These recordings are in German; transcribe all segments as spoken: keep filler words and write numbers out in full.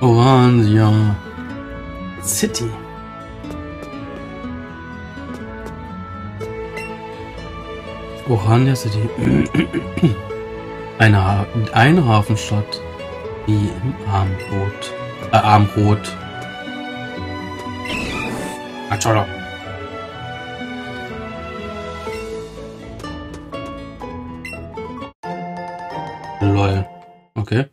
Orange City. Orange City. Eine, ha eine Hafenstadt, die im Armbrot. Äh, Armbrot. Acholo. Lol. Okay.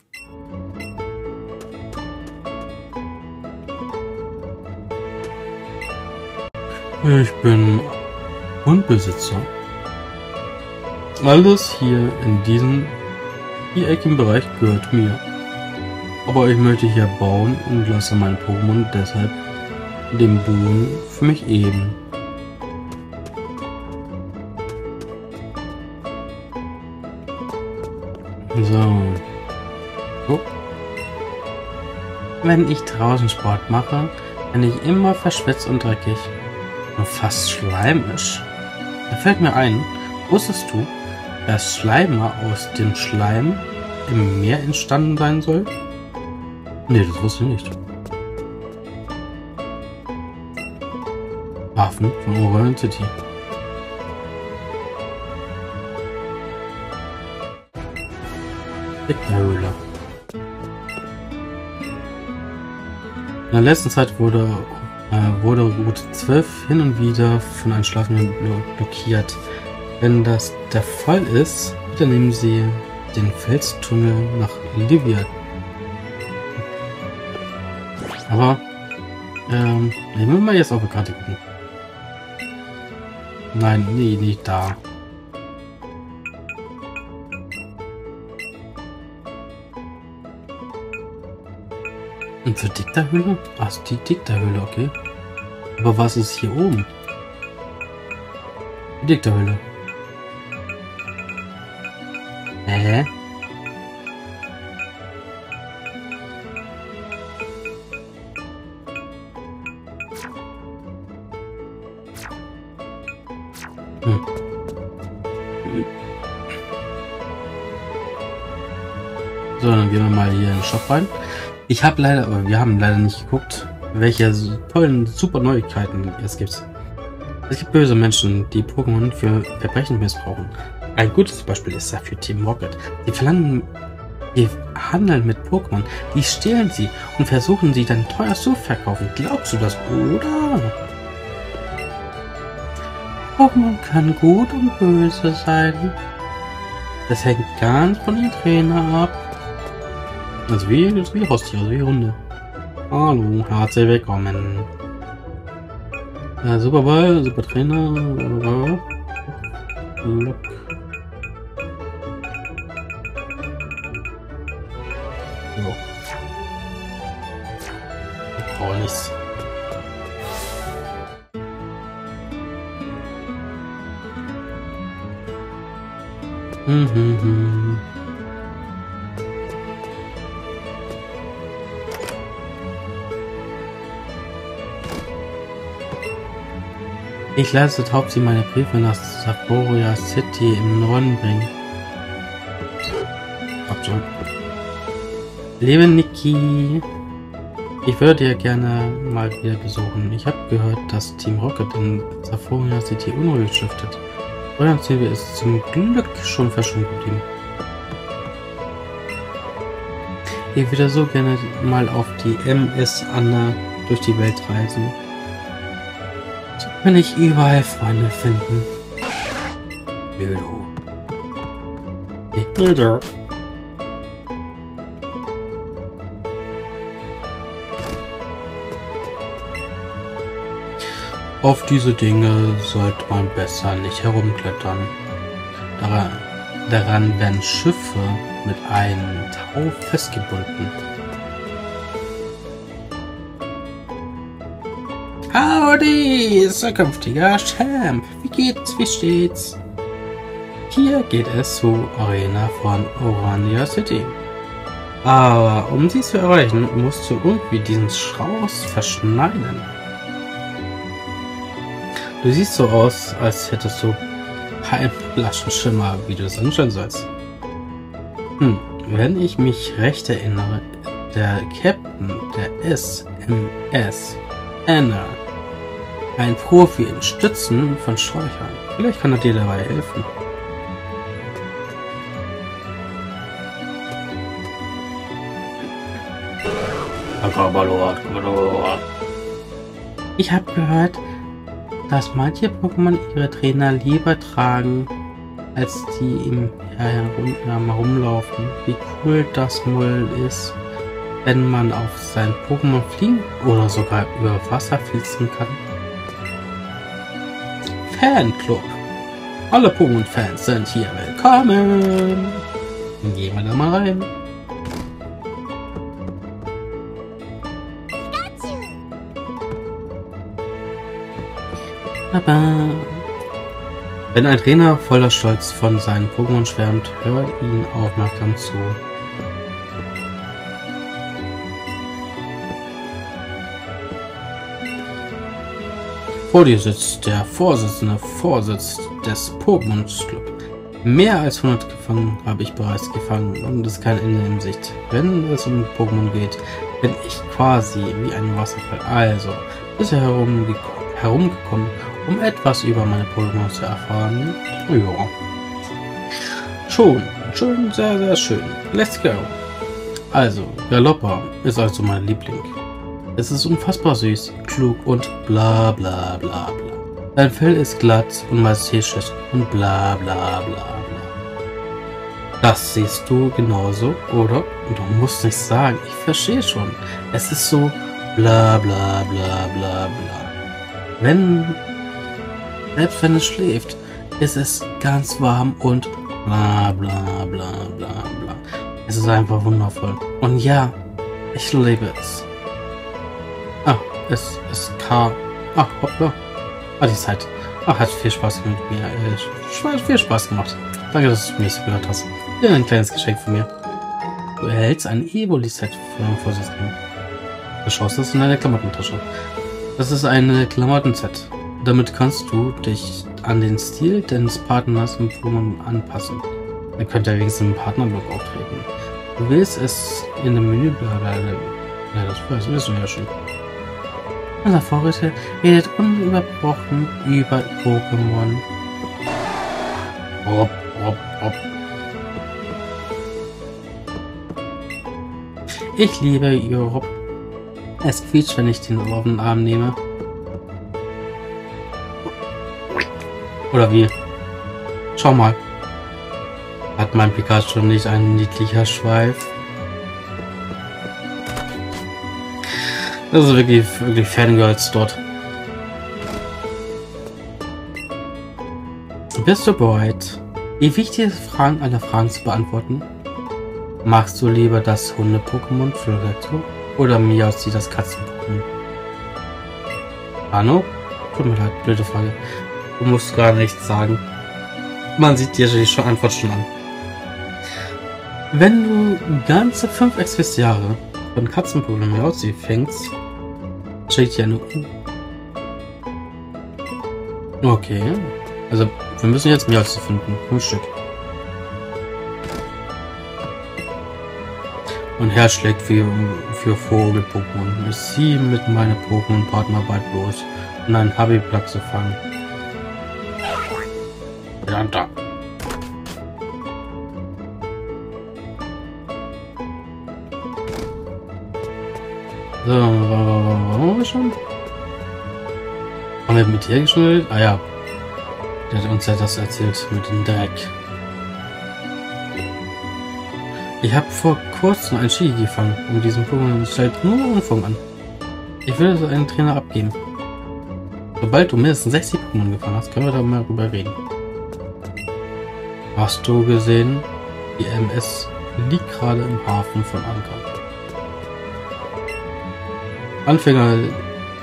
Ich bin Hundbesitzer. Alles hier in diesem viereckigen Bereich gehört mir. Aber ich möchte hier bauen und lasse mein Pokémon deshalb den Boden für mich eben. So. so. Wenn ich draußen Sport mache, bin ich immer verschwitzt und dreckig. Und fast schleimisch. Da fällt mir ein, wusstest du, dass Schleimer aus dem Schleim im Meer entstanden sein soll? Nee, das wusste ich nicht. Hafen von Orange City. Höhle. In der letzten Zeit wurde, äh, wurde Route zwölf hin und wieder von einem Schlafenden blockiert. Wenn das der Fall ist, dann nehmen Sie den Felstunnel nach Libyen. Aber ähm, nehmen wir mal jetzt auf die Karte gucken. Nein, nee, nicht da. Und zur Dicta-Höhle? Ach, die Dicta-Höhle, okay. Aber was ist hier oben? Die Dicta-Höhle. Hä? Hm. So, dann gehen wir mal hier in den Shop rein. Ich habe leider, aber wir haben leider nicht geguckt, welche tollen, super Neuigkeiten es gibt. Es gibt böse Menschen, die Pokémon für Verbrechen missbrauchen. Ein gutes Beispiel ist dafür Team Rocket. Die verlangen, die handeln mit Pokémon, die stehlen sie und versuchen sie dann teuer zu verkaufen. Glaubst du das, Bruder? Pokémon kann gut und böse sein. Das hängt ganz von den Trainer ab. Also wie, wie Haustiere, wie Hunde. Hallo, herzlich willkommen. Ja, super Ball, super Trainer. Look. So. Ich brauche nichts. Hm, hm, hm. Ich lasse Taubsi meine Briefe nach Saporia City im Norden bringen. Abschau. Liebe Niki, ich würde dir gerne mal wieder besuchen. Ich habe gehört, dass Team Rocket in Saporia City Unruhe stiftet. Euer Ziel ist zum Glück schon verschwunden geblieben. Ich würde so gerne mal auf die M S Anna durch die Welt reisen. Will ich überall Freunde finden. Bildo. Bildo. Auf diese Dinge sollte man besser nicht herumklettern. Daran, daran werden Schiffe mit einem Tau festgebunden. Howdy, zukünftiger Champ. Wie geht's, wie steht's? Hier geht es zur Arena von Orange City. Aber um sie zu erreichen, musst du irgendwie diesen Strauß verschneiden. Du siehst so aus, als hättest du keinen Flaschenschimmer, wie du es anschauen sollst. Hm, wenn ich mich recht erinnere, der Captain der S M S Anna, ein Profi im Stützen von Sträuchern. Vielleicht kann er dir dabei helfen. Ich habe gehört, dass manche Pokémon ihre Trainer lieber tragen, als die im herumlaufen. Wie cool das wohl ist, wenn man auf sein Pokémon fliegen oder sogar über Wasser fließen kann. Fanclub. Alle Pokémon-Fans sind hier willkommen. Dann gehen wir da mal rein. Baba. Wenn ein Trainer voller Stolz von seinen Pokémon schwärmt, hört ihn aufmerksam zu. Vor dir sitzt der Vorsitzende Vorsitz des Pokémon Club. Mehr als hundert Gefangenen habe ich bereits gefangen und es ist kein Ende in Sicht. Wenn es um Pokémon geht, bin ich quasi wie ein Wasserfall. Also, bisher herumgekommen, um etwas über meine Pokémon zu erfahren. Ja. Schon, schon, sehr, sehr schön. Let's go. Also, Galoppa ist also mein Liebling. Es ist unfassbar süß, klug und bla bla bla bla. Sein Fell ist glatt und majestätisch und bla bla bla bla. Das siehst du genauso, oder? Du musst nichts sagen, ich verstehe schon. Es ist so bla bla bla bla bla. Wenn, selbst wenn es schläft, ist es ganz warm und bla bla bla bla bla. Es ist einfach wundervoll. Und ja, ich liebe es. Ah, es ist K. Ach, hoppla. Ah, die Zeit. Ach, hat viel Spaß gemacht mit mir. Äh, viel Spaß gemacht. Danke, dass du mich so gehört hast. Ja, ein kleines Geschenk von mir. Du erhältst ein Evoli-Set von einem Vorsitzenden. Du schaust es in deine Klamottentasche. Das ist ein Klamottenset. Damit kannst du dich an den Stil deines Partners im Pokémon anpassen. Dann könnt ihr wenigstens im Partnerblock auftreten. Du willst es in dem Menü bleiben. Ja, das weißt du ja schon. Unser Vorredner redet unüberbrochen über Pokémon. Hopp, hopp, hopp. Ich liebe Europe. Es quietscht, wenn ich den offenen Arm nehme. Oder wie? Schau mal. Hat mein Pikachu nicht ein niedlicher Schweif? Das ist wirklich, wirklich Fangirls dort. Bist du bereit, die wichtigsten Fragen aller Fragen zu beantworten? Magst du lieber das Hunde-Pokémon Florgetto oder Miauz, das Katzen-Pokémon? Arno? Tut mir leid, blöde Frage. Du musst gar nichts sagen. Man sieht dir die Antwort schon an. Wenn du ganze fünf Express-Jahre von Katzenpokémon Miauz fängst, schickt ja nur. Okay. Also, wir müssen jetzt Miauz finden. Fünf Stück. Und Herz schlägt für, für Vogel-Pokémon. Ich ziehe mit meinem Pokémon-Partner bald los, um einen Hobbyplatz zu fangen. Verdammt. So, waren wir schon? Haben wir mit dir geschnallt? Ah ja. Der hat uns ja das erzählt mit dem Dreck. Ich habe vor kurzem ein Shigi gefangen, um diesen Pokémon und stellt nur Umfang an. Ich will also einen Trainer abgeben. Sobald du mindestens sechzig Pokémon gefangen hast, können wir da mal drüber reden. Hast du gesehen? Die M S liegt gerade im Hafen von Anker. Anfänger,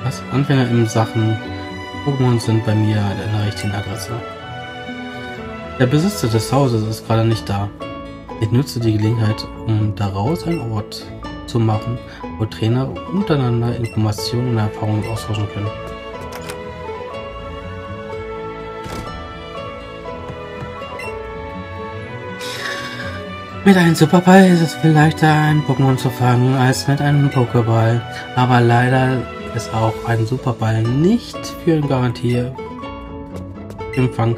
was? Anfänger in Sachen Pokémon sind bei mir an der richtigen Adresse. Der Besitzer des Hauses ist gerade nicht da. Ich nutze die Gelegenheit, um daraus einen Ort zu machen, wo Trainer untereinander Informationen und Erfahrungen austauschen können. Mit einem Superball ist es viel leichter, einen Pokémon zu fangen, als mit einem Pokéball. Aber leider ist auch ein Superball nicht für eine Garantie im Fang.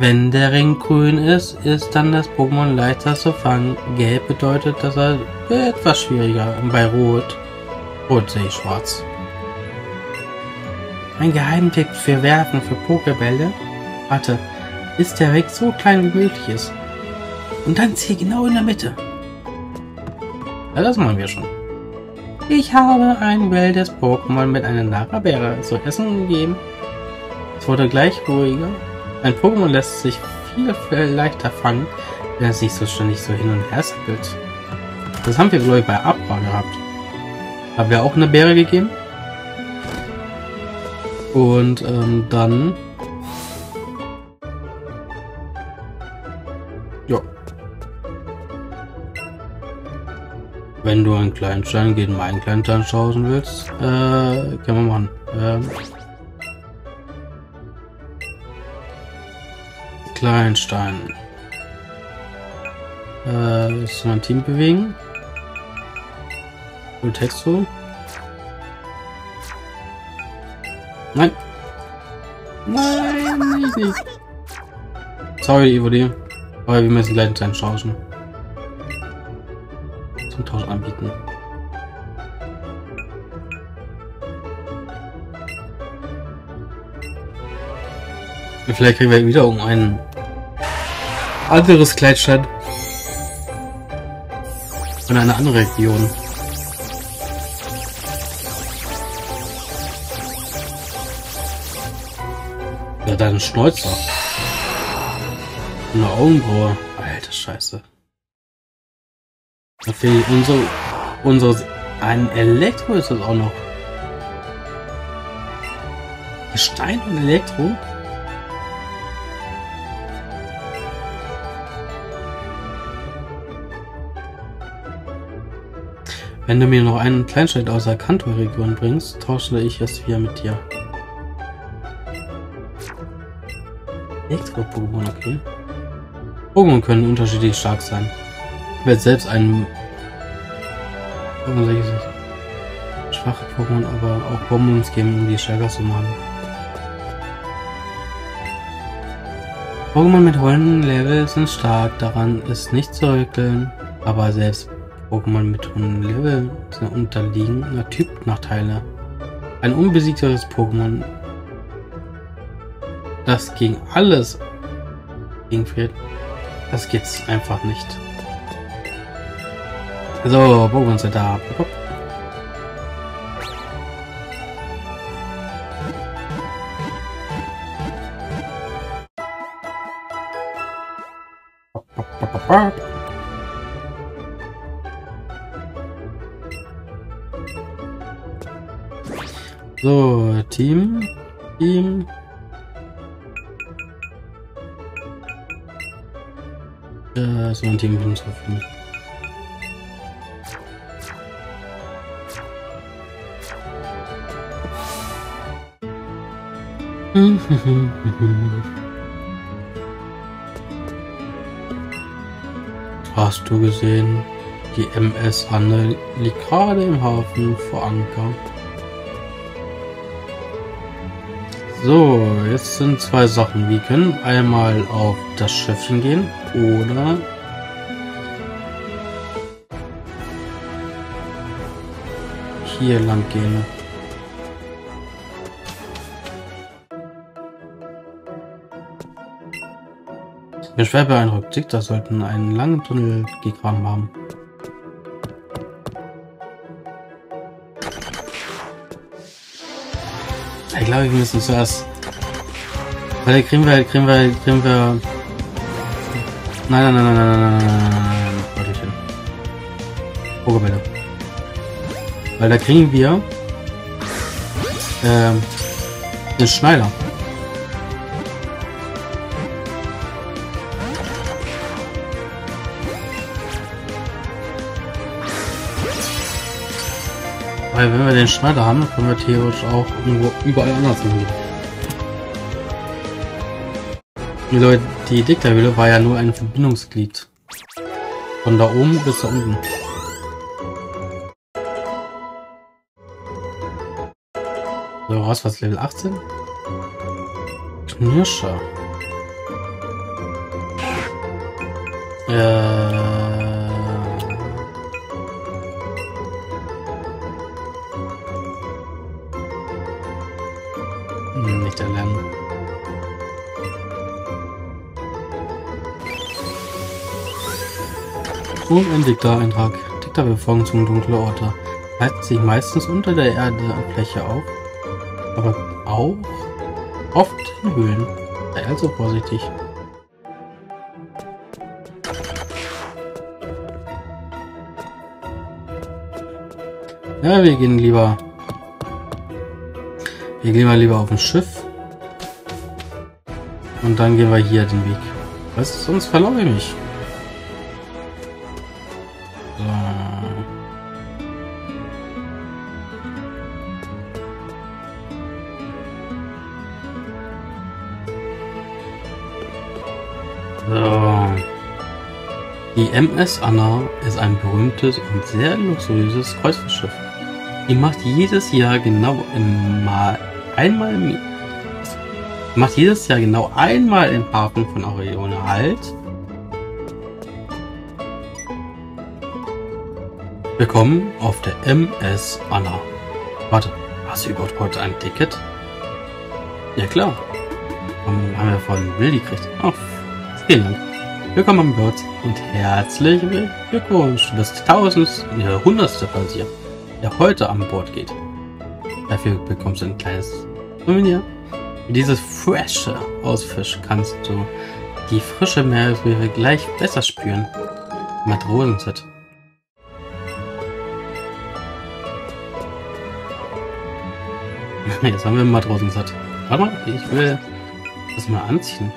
Wenn der Ring grün ist, ist dann das Pokémon leichter zu fangen. Gelb bedeutet, dass er etwas schwieriger ist. Bei Rot, Rot sehe ich schwarz. Ein Geheimtipp für Werfen für Pokébälle? Warte, ist der Weg so klein wie möglich ist. Und dann zieh genau in der Mitte. Ja, das machen wir schon. Ich habe ein Ball des Pokémon mit einer Narabeere zu essen gegeben. Es wurde gleich ruhiger. Ein Pokémon lässt sich viel, viel leichter fangen, wenn es nicht so ständig so hin und her sackelt. Das haben wir, glaube ich, bei Abra gehabt. Haben wir auch eine Beere gegeben. Und ähm, dann... Ja. Wenn du einen kleinen Stein gegen meinen kleinen Stein schausen willst, äh, können wir machen. Ähm... Kleinstein. Äh, willst du mein Team bewegen? Du text so? Nein. Nein, ich nicht. Sorry, Evoli. Aber wir müssen gleich einen tauschen. Zum Tausch anbieten. Und vielleicht kriegen wir wieder um einen anderes Kleidstein in eine andere Region. Ja, dein Schnäuzer. Eine Augenbraue. Alter Scheiße. Da fehlt unser... unser... ein Elektro ist das auch noch. Gestein und Elektro? Wenn du mir noch einen Kleinstadt aus der Kanto-Region bringst, tausche ich es wieder mit dir. Elektro-Pokémon, okay. Pokémon können unterschiedlich stark sein. Ich werde selbst einen... schwache Pokémon, aber auch Bonbons geben, um die stärker zu machen. Pokémon mit hohen Level sind stark, daran ist nicht zu rütteln, aber selbst Pokémon mit hohem Level sind unterliegen einer Typnachteile. Ein unbesiegteres Pokémon, das gegen alles gegenfährt, das geht's einfach nicht. So, Pokémon sind da. So, Team, Team. Äh, so ein Team hinzufügen. Hast du gesehen? Die M S Anne liegt gerade im Hafen vor Anker. So, jetzt sind zwei Sachen. Wir können einmal auf das Schiffchen gehen oder hier lang gehen. Ich bin schwer beeindruckt. Zigter sollten einen langen Tunnel gegraben haben. Ich glaube, wir müssen zuerst... Weil kriegen wir, kriegen wir, kriegen wir... Nein, nein, nein, nein, nein, nein, nein, nein, nein, warte schön. Pokébälle. Weil da kriegen wir... Ähm... den Schneider. Weil wenn wir den Schneider haben, können wir theoretisch auch irgendwo überall anders hingehen. Die Leute, die Diktatur war ja nur ein Verbindungsglied. Von da oben bis da unten. So, was war's? Level achtzehn? Knirscher. Äh. Hm, nicht erlernen. Und ein Diktar-Eintrag. Diktar-Befolgung zum dunklen Orte. Heizt sich meistens unter der Erdoberfläche auf, aber auch oft in Höhlen. Sei also vorsichtig. Ja, wir gehen lieber. Wir gehen mal lieber auf ein Schiff. Und dann gehen wir hier den Weg. Was? Sonst verlaufe ich mich. So. So. Die M S Anna ist ein berühmtes und sehr luxuriöses Kreuzfahrtschiff. Die macht jedes Jahr genau im Mal einmal im, macht jedes Jahr genau einmal im Hafen von Orione Halt. Willkommen auf der M S Anna. Warte, hast du überhaupt heute ein Ticket? Ja klar. Haben wir vorhin Bill gekriegt. Oh, vielen Dank. Willkommen am Bord und herzlich Glückwunsch. Du bist tausendste, ja, hundertste Passagier, der heute an Bord geht. Dafür bekommst du ein kleines Souvenir. Mit dieses frische Ausfisch kannst du die frische Meeresfrüchte gleich besser spüren. Matrosen-Set. Jetzt haben wir einen Matrosen-Set. Warte mal, ich will das mal anziehen.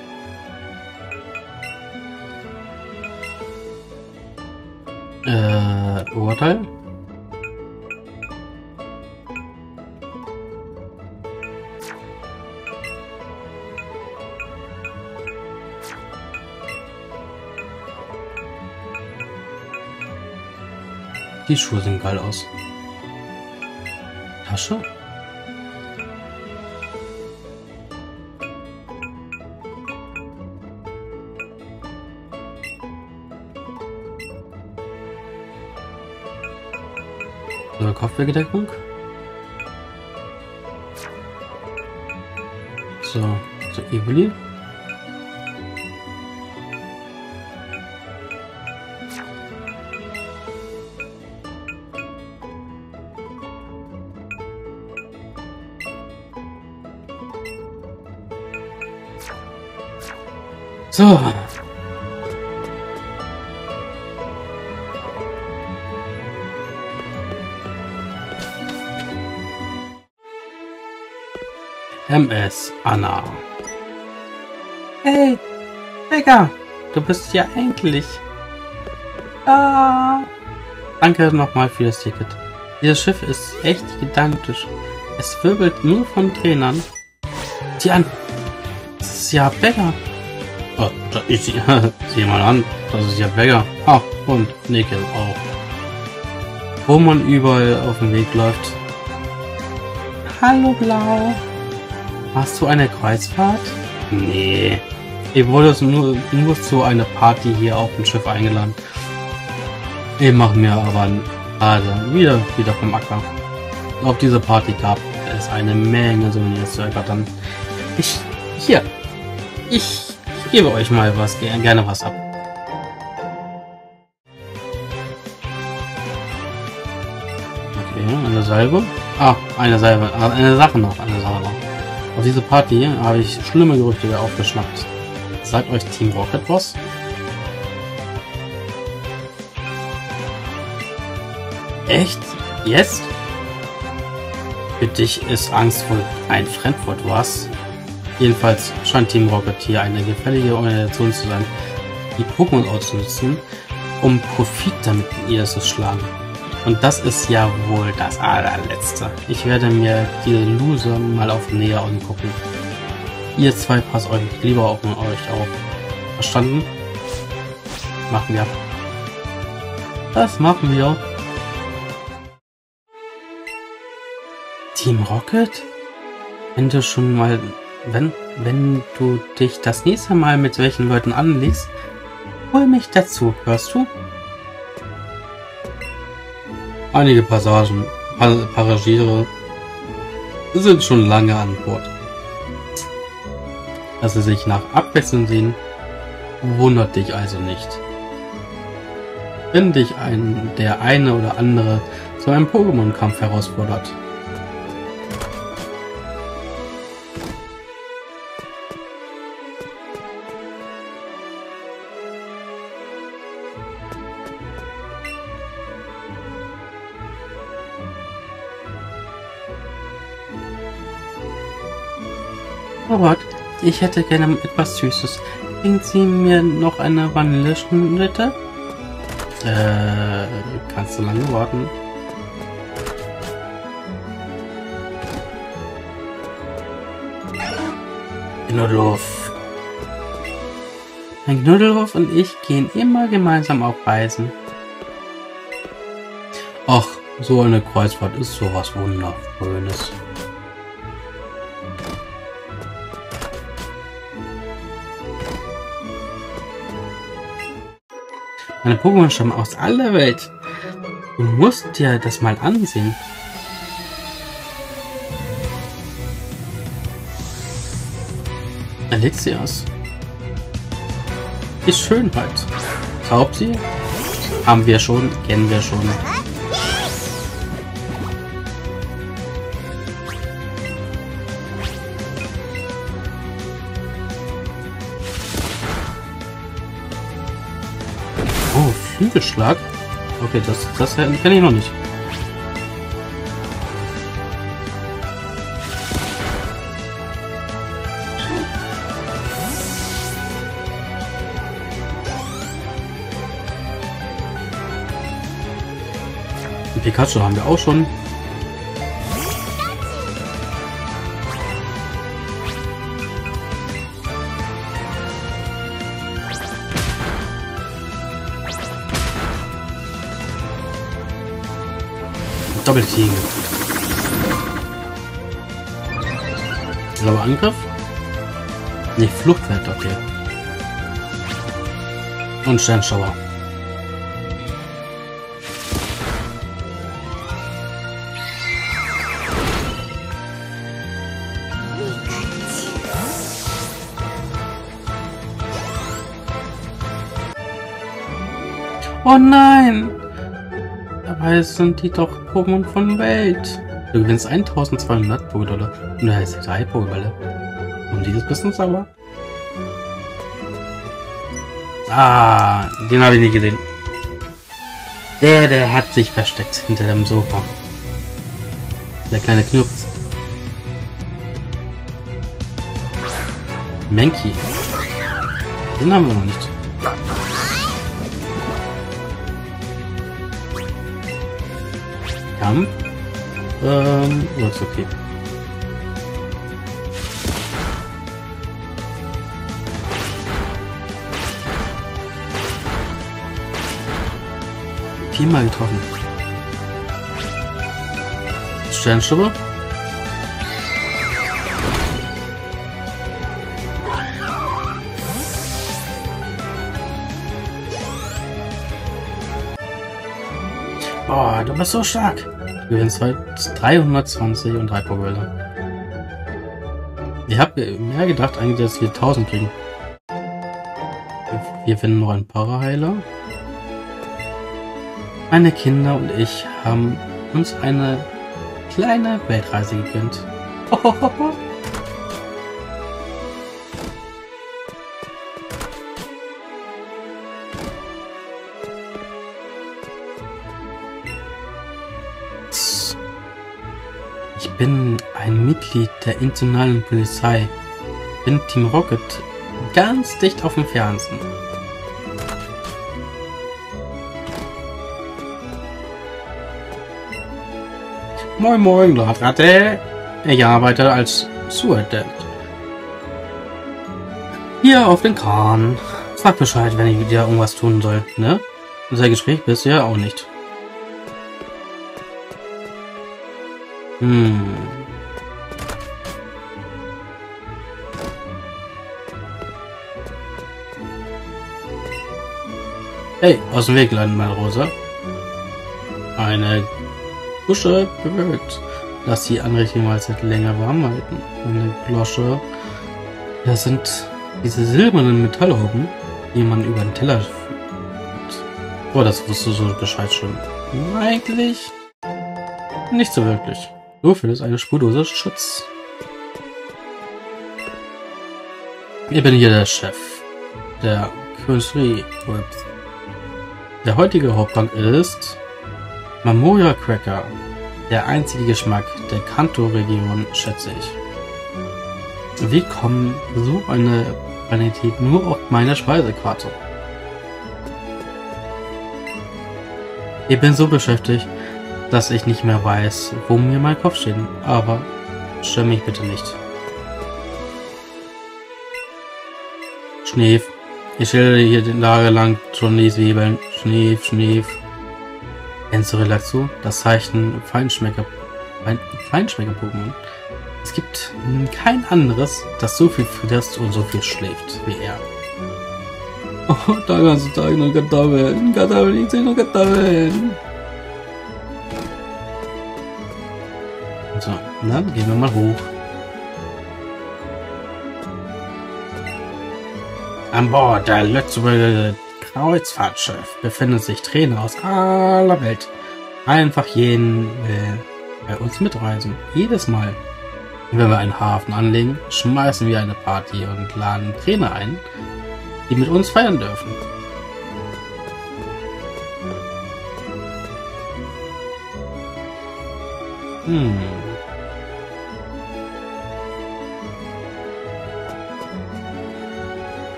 Äh, Urteil? Die Schuhe sehen geil aus. Tasche? Oder Kopfbedeckung? So, so Evoli. So. M S Anna. Hey, Digga, du bist ja eigentlich. Ah. Danke nochmal für das Ticket. Dieses Schiff ist echt gigantisch. Es wirbelt nur von Trainern. Sieh an. Das ist ja Bäcker. Oh, ich sehe sie mal an, das ist ja Bäcker. Ach, und Nickel auch. Wo man überall auf dem Weg läuft. Hallo Blau. Hast du eine Kreuzfahrt? Nee. Ihr wurde nur, nur zu einer Party hier auf dem Schiff eingeladen. Ich mache mir aber also wieder, wieder vom Acker. Auf dieser Party gab es eine Menge Souvenirs zu ergattern. Ich, hier, ich gebe euch mal was, gerne was ab. Okay, eine Salbe. Ah, eine Salbe, eine Sache noch, eine Sache noch. Auf diese Party habe ich schlimme Gerüchte aufgeschnappt. Sagt euch Team Rocket was? Echt? Jetzt? Für dich ist Angst wohl ein Fremdwort, was? Jedenfalls scheint Team Rocket hier eine gefällige Organisation zu sein, die Pokémon auszunutzen, um Profit damit in ihr zu schlagen. Und das ist ja wohl das allerletzte. Ich werde mir diese Loser mal auf Nähe angucken. Ihr zwei passt euch lieber auf euch auf. Verstanden? Machen wir ab. Das machen wir. Team Rocket? Wenn du schon mal... Wenn, wenn du dich das nächste Mal mit welchen Leuten anlegst, hol mich dazu, hörst du? Einige Passagen, Passagiere sind schon lange an Bord. Dass sie sich nach Abwechslung sehen, wundert dich also nicht. Wenn dich ein, der eine oder andere zu einem Pokémon-Kampf herausfordert. Robert, ich hätte gerne etwas Süßes. Bringt Sie mir noch eine Vanilleschnitte? Äh, kannst du lange warten? Knuddelhoff. Mein Knuddelhoff und ich gehen immer gemeinsam auf Reisen. Ach, so eine Kreuzfahrt ist sowas Wunderschönes. Meine Pokémon stammen aus aller Welt. Du musst dir das mal ansehen. Elixias. Die Schönheit. Taubsi? Haben wir schon, kennen wir schon. Flügelschlag? Okay, das, das kenne ich noch nicht. Und Pikachu haben wir auch schon. Doppelteam. Blauer Angriff? Ne, Fluchtwert, okay. Und Sternschauer. Oh nein! Es sind die doch Pokémon von Welt. Du gewinnst eintausendzweihundert Pokédollar und du heißt drei Pokébälle. Und dieses Business aber? Ah, den habe ich nicht gesehen. Der, der hat sich versteckt hinter dem Sofa. Der kleine Knirps. Mankey. Den haben wir noch nicht. Kampf. Ähm, oh, ist okay. Viermal getroffen. Sternschubber. Oh, du bist so stark. Du gewinnst heute dreihundertzwanzig und drei Pokébälle. Ich habe mehr gedacht eigentlich, dass wir tausend kriegen. Wir finden noch einen Paraheiler. Meine Kinder und ich haben uns eine kleine Weltreise gegönnt. Hohohoho. Ich bin ein Mitglied der internationalen Polizei. Bin Team Rocket. Ganz dicht auf dem Fernsehen. Moin Moin, Glatratte. Ich arbeite als Stewardess. Hier auf den Kahn. Sag Bescheid, wenn ich wieder irgendwas tun soll, ne? Unser Gespräch bist du ja auch nicht. Hm. Hey, aus dem Weg, landen mal, Rosa. Eine Gusche bewirkt. Lass die Anrichtung mal länger warm halten. Eine Glosche. Das sind diese silbernen Metallhauben, die man über den Teller führt. Boah, das wusstest du so Bescheid schon. Eigentlich nicht so wirklich. Nur für das eine Spurdose Schutz. Ich bin hier der Chef der Künstlerie. Der heutige Hauptgang ist Mamoya Cracker. Der einzige Geschmack der Kanto-Region, schätze ich. Wie kommen so eine Planetät nur auf meine Speisekarte? Ich bin so beschäftigt, dass ich nicht mehr weiß, wo mir mein Kopf steht. Aber stör mich bitte nicht. Schneef. Ich schildere hier den Lage lang schon die Zwiebeln. Schneef, Schneef. Enzo Relaxo, das Zeichen Feinschmecker, Feinschmecker-Pokémon. Es gibt kein anderes, das so viel frisst und so viel schläft wie er. Oh, da kannst du Tag noch Kartoffeln, Kartoffeln, ich sehe noch Kartoffeln. So, dann gehen wir mal hoch. An Bord der Lützburger Kreuzfahrtschiff befindet sich Trainer aus aller Welt. Einfach jeden will bei uns mitreisen. Jedes Mal, wenn wir einen Hafen anlegen, schmeißen wir eine Party und laden Trainer ein, die mit uns feiern dürfen. Hm.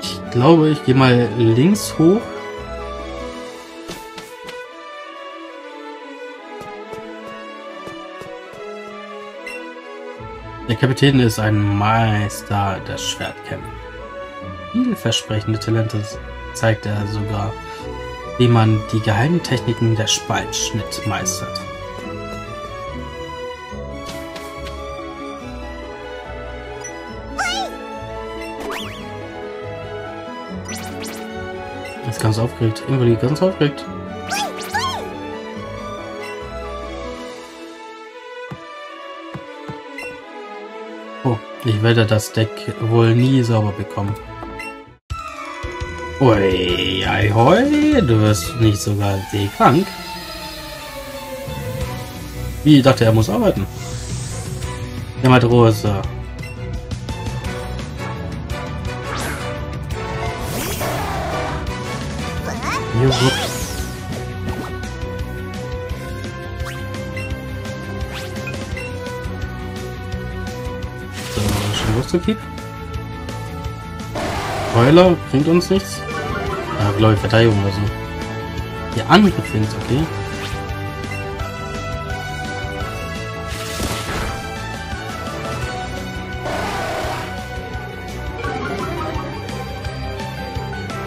Ich glaube, ich gehe mal links hoch. Der Kapitän ist ein Meister des Schwertkämpfen. Vielversprechende Talente zeigt er sogar, wie man die geheimen Techniken der Spaltschnitt meistert. Ganz aufgeregt, irgendwie ganz aufgeregt. Oh, ich werde das Deck wohl nie sauber bekommen. Ui, ei, hoi, du wirst nicht sogar seekrank. Wie, ich dachte, er muss arbeiten. Der Matrose. So, schon losgepiep. Heuler bringt uns nichts. Ja, glaube ich, Verteidigung oder so. Der andere bringt es, okay.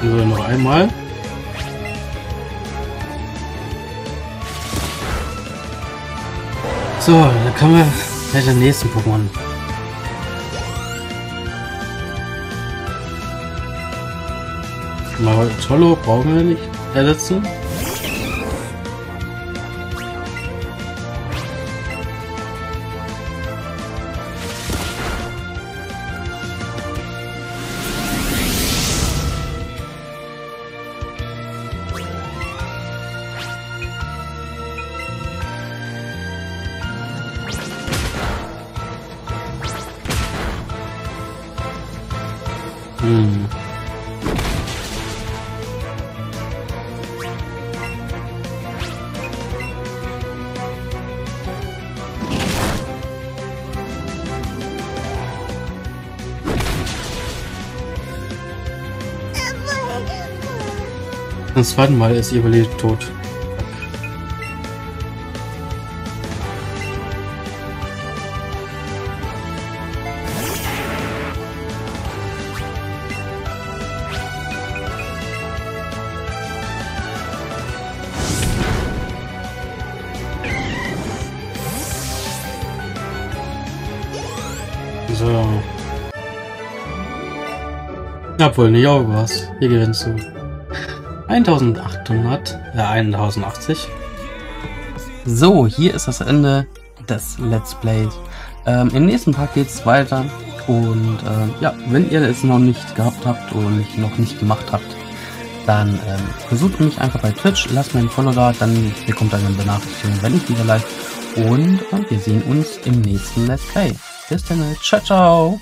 So, noch einmal. So, dann können wir gleich den nächsten Pokémon. Mal Tollo brauchen wir nicht ersetzen. Das zweite Mal ist ihr überlebt tot. So. Obwohl, nicht auch was. Hier gewinnst du. eintausendachthundert, äh, eintausendachtzig. So, hier ist das Ende des Let's Plays. Ähm, im nächsten Part geht es weiter. Und äh, ja, wenn ihr es noch nicht gehabt habt und noch nicht gemacht habt, dann ähm, besucht mich einfach bei Twitch, lasst mir ein Follow da, dann bekommt ihr eine Benachrichtigung, wenn ich wieder live. Und äh, wir sehen uns im nächsten Let's Play. Bis dann, ciao, ciao!